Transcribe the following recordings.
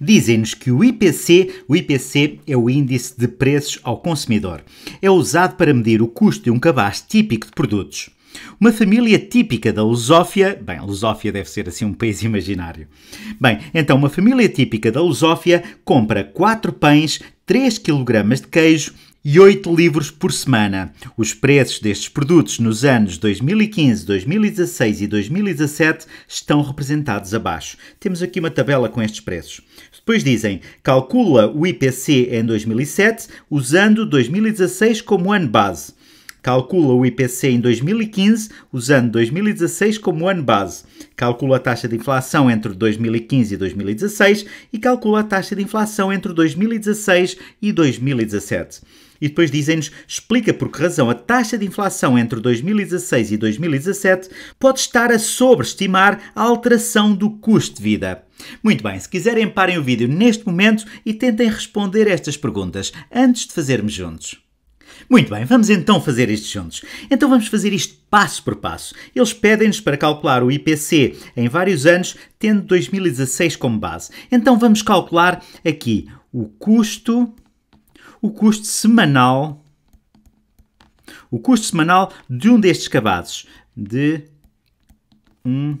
Dizem-nos que o IPC é o Índice de Preços ao Consumidor. É usado para medir o custo de um cabaz típico de produtos. Uma família típica da Lusófia... Bem, Lusófia deve ser assim um país imaginário. Bem, então uma família típica da Lusófia compra 4 pães, 3 kg de queijo e 8 livros por semana. Os preços destes produtos nos anos 2015, 2016 e 2017 estão representados abaixo. Temos aqui uma tabela com estes preços. Depois dizem, calcula o IPC em 2007, usando 2016 como ano base. Calcula o IPC em 2015, usando 2016 como ano base. Calcula a taxa de inflação entre 2015 e 2016 e calcula a taxa de inflação entre 2016 e 2017. E depois dizem-nos, explica por que razão a taxa de inflação entre 2016 e 2017 pode estar a sobreestimar a alteração do custo de vida. Muito bem, se quiserem parem o vídeo neste momento e tentem responder estas perguntas antes de fazermos juntos. Muito bem, vamos então fazer isto juntos. Então vamos fazer isto passo por passo. Eles pedem-nos para calcular o IPC em vários anos, tendo 2016 como base. Então vamos calcular aqui o custo semanal de um destes cabazes. De um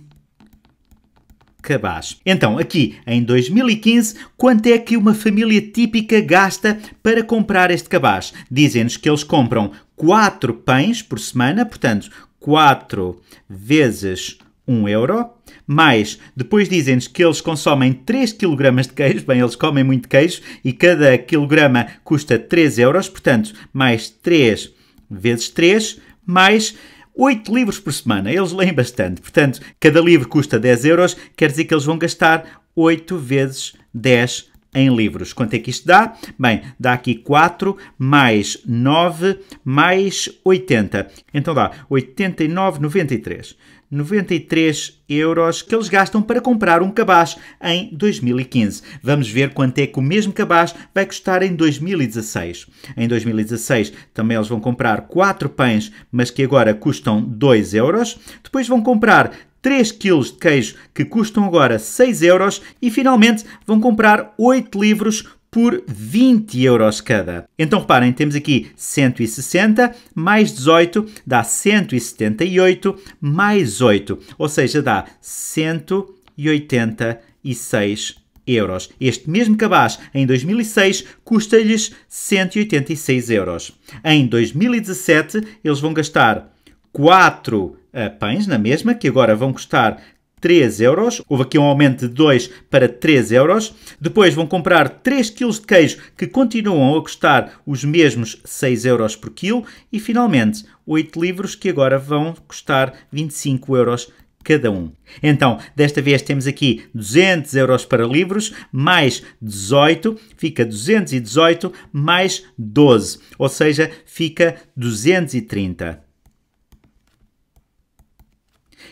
cabaz. Então, aqui em 2015, quanto é que uma família típica gasta para comprar este cabaz? Dizem-nos que eles compram 4 pães por semana, portanto, 4 vezes 1 euro, mais, depois dizem-nos que eles consomem 3 kg de queijo, bem, eles comem muito queijo, e cada quilograma custa 3 euros, portanto, mais 3 vezes 3, mais 8 livros por semana, eles leem bastante, portanto, cada livro custa 10 euros, quer dizer que eles vão gastar 8 vezes 10 em livros. Quanto é que isto dá? Bem, dá aqui 4 mais 9 mais 80. Então dá 89,93. 93 euros que eles gastam para comprar um cabaz em 2015. Vamos ver quanto é que o mesmo cabaz vai custar em 2016. Em 2016 também eles vão comprar 4 pães, mas que agora custam 2 euros. Depois vão comprar 3 kg de queijo que custam agora 6 euros e finalmente vão comprar 8 livros por 20 euros cada. Então reparem, temos aqui 160 mais 18 dá 178 mais 8, ou seja, dá 186 euros. Este mesmo cabaz em 2006 custa-lhes 186 euros. Em 2017 eles vão gastar 4 pães na mesma, que agora vão custar 3 euros. Houve aqui um aumento de 2 para 3 euros. Depois vão comprar 3 kg de queijo, que continuam a custar os mesmos 6 euros por quilo. E, finalmente, 8 livros, que agora vão custar 25 euros cada um. Então, desta vez temos aqui 200 euros para livros, mais 18, fica 218, mais 12, ou seja, fica 230.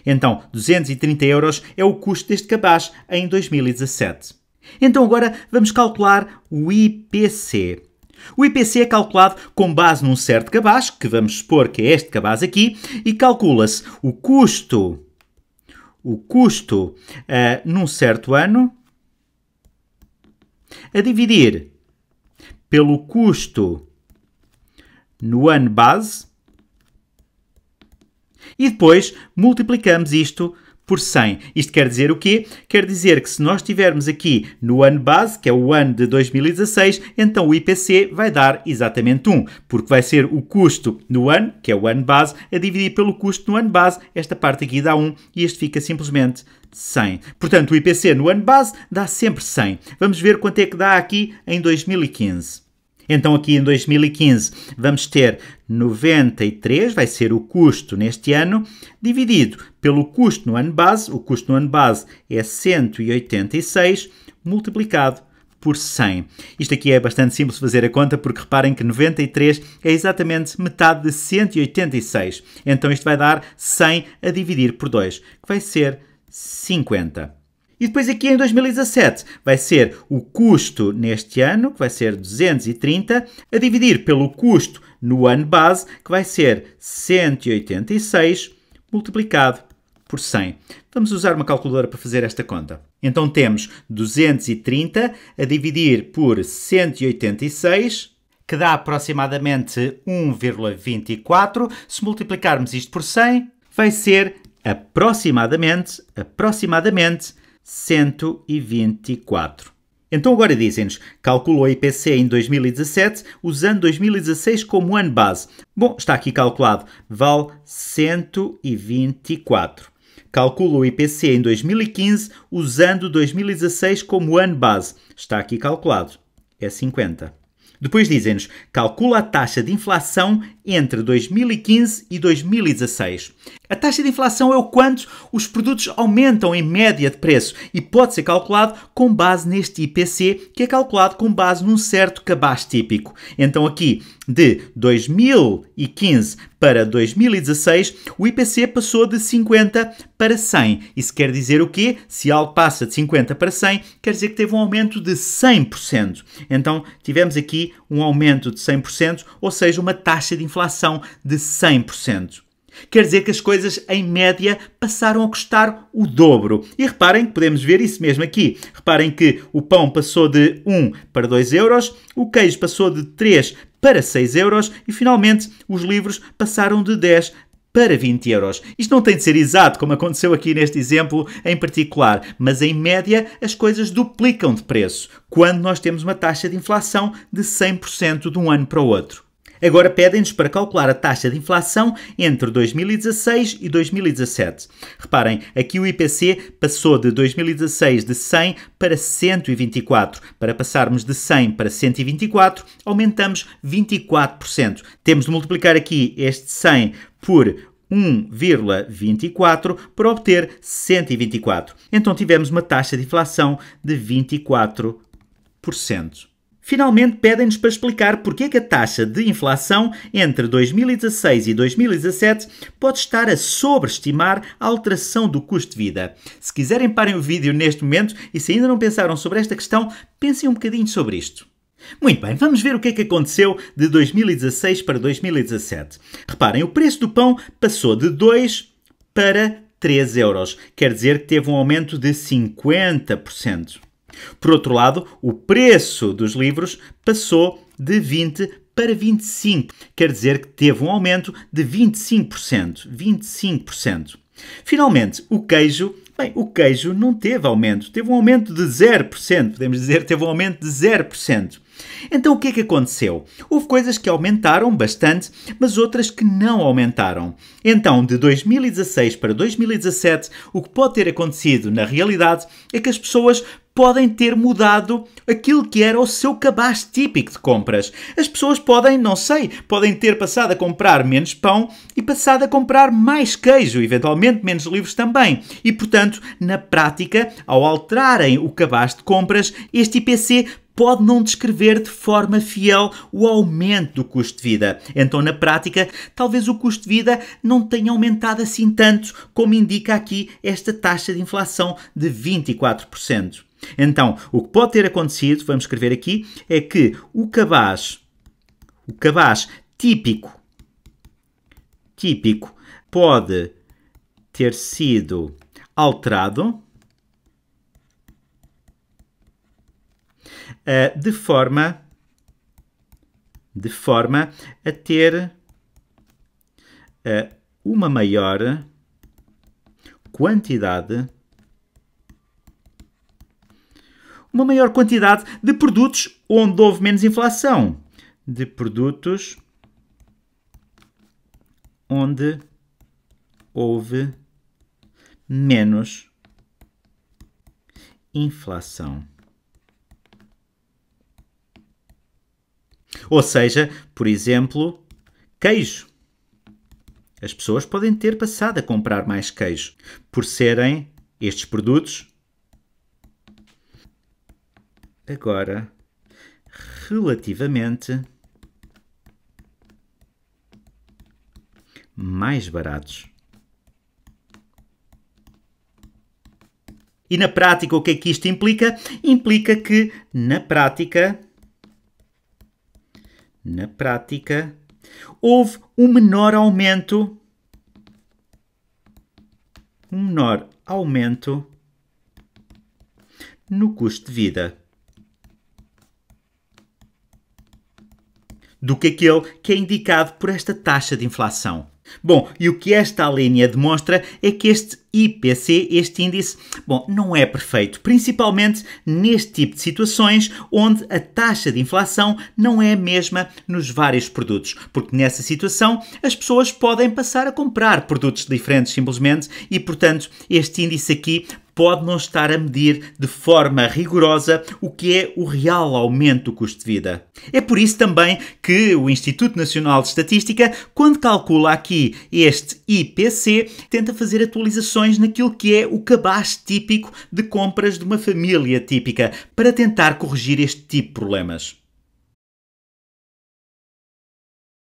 Então, 230 euros é o custo deste cabaz em 2017. Então agora vamos calcular o IPC. O IPC é calculado com base num certo cabaz, que vamos supor que é este cabaz aqui, e calcula-se o custo num certo ano a dividir pelo custo no ano base. E depois multiplicamos isto por 100. Isto quer dizer o quê? Quer dizer que se nós estivermos aqui no ano base, que é o ano de 2016, então o IPC vai dar exatamente 1, porque vai ser o custo no ano, que é o ano base, a dividir pelo custo no ano base. Esta parte aqui dá 1 e este fica simplesmente 100. Portanto, o IPC no ano base dá sempre 100. Vamos ver quanto é que dá aqui em 2015. Então aqui em 2015 vamos ter 93, vai ser o custo neste ano, dividido pelo custo no ano base. O custo no ano base é 186 multiplicado por 100. Isto aqui é bastante simples fazer a conta, porque reparem que 93 é exatamente metade de 186. Então isto vai dar 100 a dividir por 2, que vai ser 50. E depois aqui em 2017 vai ser o custo neste ano, que vai ser 230, a dividir pelo custo no ano base, que vai ser 186, multiplicado por 100. Vamos usar uma calculadora para fazer esta conta. Então temos 230 a dividir por 186, que dá aproximadamente 1,24. Se multiplicarmos isto por 100, vai ser aproximadamente 124. Então agora dizem-nos, calcula o IPC em 2017, usando 2016 como ano base. Bom, está aqui calculado, vale 124. Calcula o IPC em 2015, usando 2016 como ano base. Está aqui calculado, é 50. Depois dizem-nos, calcula a taxa de inflação entre 2015 e 2016. A taxa de inflação é o quanto os produtos aumentam em média de preço e pode ser calculado com base neste IPC, que é calculado com base num certo cabaz típico. Então aqui, de 2015 para 2016, o IPC passou de 50 para 100. Isso quer dizer o quê? Se algo passa de 50 para 100, quer dizer que teve um aumento de 100%. Então tivemos aqui um aumento de 100%, ou seja, uma taxa de inflação de 100%. Quer dizer que as coisas, em média, passaram a custar o dobro. E reparem que podemos ver isso mesmo aqui. Reparem que o pão passou de 1 para 2 euros, o queijo passou de 3 para 6 euros e, finalmente, os livros passaram de 10 para 20 euros. Isto não tem de ser exato, como aconteceu aqui neste exemplo em particular, mas, em média, as coisas duplicam de preço, quando nós temos uma taxa de inflação de 100% de um ano para o outro. Agora pedem-nos para calcular a taxa de inflação entre 2016 e 2017. Reparem, aqui o IPC passou de 2016 de 100 para 124. Para passarmos de 100 para 124, aumentamos 24%. Temos de multiplicar aqui este 100 por 1,24 para obter 124. Então tivemos uma taxa de inflação de 24%. Finalmente, pedem-nos para explicar porque é que a taxa de inflação entre 2016 e 2017 pode estar a sobreestimar a alteração do custo de vida. Se quiserem, parem o vídeo neste momento e se ainda não pensaram sobre esta questão, pensem um bocadinho sobre isto. Muito bem, vamos ver o que é que aconteceu de 2016 para 2017. Reparem, o preço do pão passou de 2 para 3 euros. Quer dizer que teve um aumento de 50%. Por outro lado, o preço dos livros passou de 20 para 25. Quer dizer que teve um aumento de 25%. Finalmente, o queijo. Bem, o queijo não teve aumento. Teve um aumento de 0%. Podemos dizer que teve um aumento de 0%. Então o que é que aconteceu? Houve coisas que aumentaram bastante, mas outras que não aumentaram. Então, de 2016 para 2017, o que pode ter acontecido na realidade é que as pessoas podem ter mudado aquilo que era o seu cabaz típico de compras. As pessoas podem, não sei, podem ter passado a comprar menos pão e passado a comprar mais queijo, eventualmente menos livros também. E, portanto, na prática, ao alterarem o cabaz de compras, este IPC pode não descrever de forma fiel o aumento do custo de vida. Então, na prática, talvez o custo de vida não tenha aumentado assim tanto como indica aqui esta taxa de inflação de 24%. Então, o que pode ter acontecido, vamos escrever aqui, é que o cabaz típico pode ter sido alterado de forma a ter uma maior quantidade de produtos onde houve menos inflação, de produtos onde houve menos inflação. Ou seja, por exemplo, queijo. As pessoas podem ter passado a comprar mais queijo, por serem estes produtos agora relativamente mais baratos. E na prática, o que é que isto implica? Implica que, na prática, houve um menor aumento no custo de vida do que aquele que é indicado por esta taxa de inflação. Bom, e o que esta linha demonstra é que este IPC, este índice, bom, não é perfeito, principalmente neste tipo de situações onde a taxa de inflação não é a mesma nos vários produtos, porque nessa situação as pessoas podem passar a comprar produtos diferentes simplesmente e, portanto, este índice aqui pode não estar a medir de forma rigorosa o que é o real aumento do custo de vida. É por isso também que o Instituto Nacional de Estatística, quando calcula aqui este IPC, tenta fazer atualizações naquilo que é o cabaz típico de compras de uma família típica, para tentar corrigir este tipo de problemas.